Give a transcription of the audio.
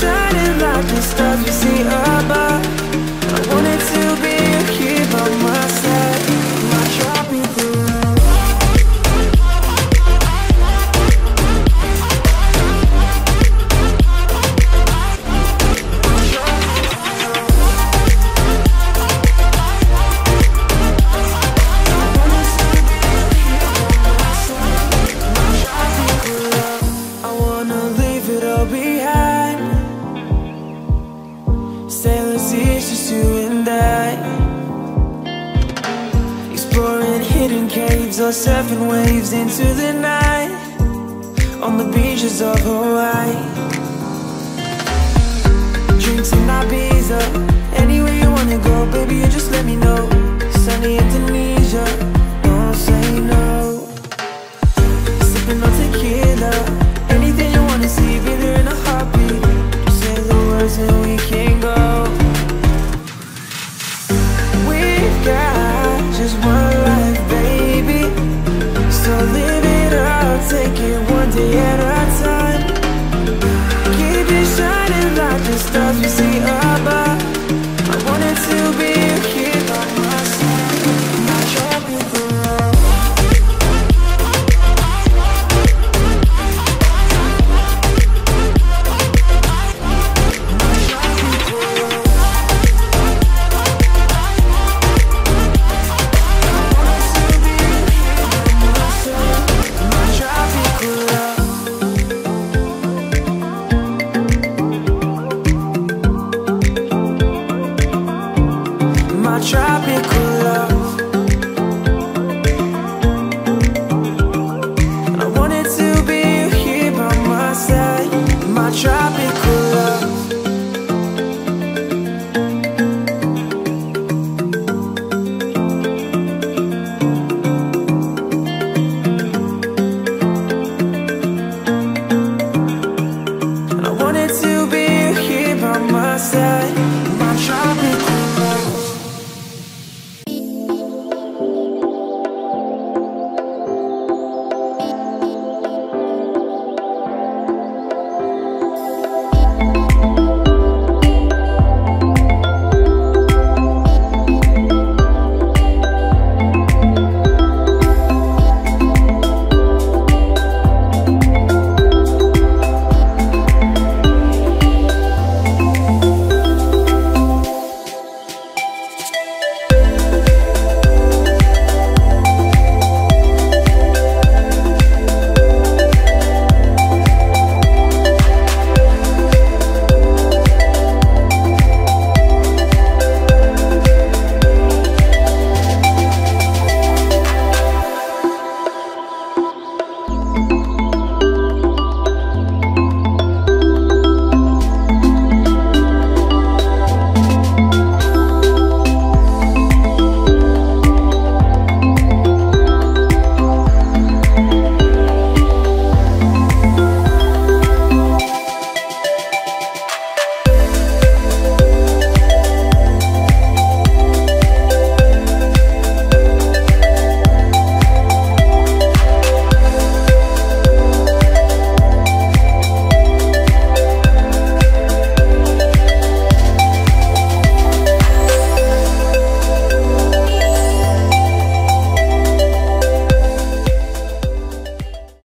shining like the stars we see above. I wanted to be here by myself. You might drop me through. Or surfing waves into the night on the beaches of Hawaii. Drinks in Ibiza, anywhere you wanna go, baby, you just let me know. Sunny Indonesia.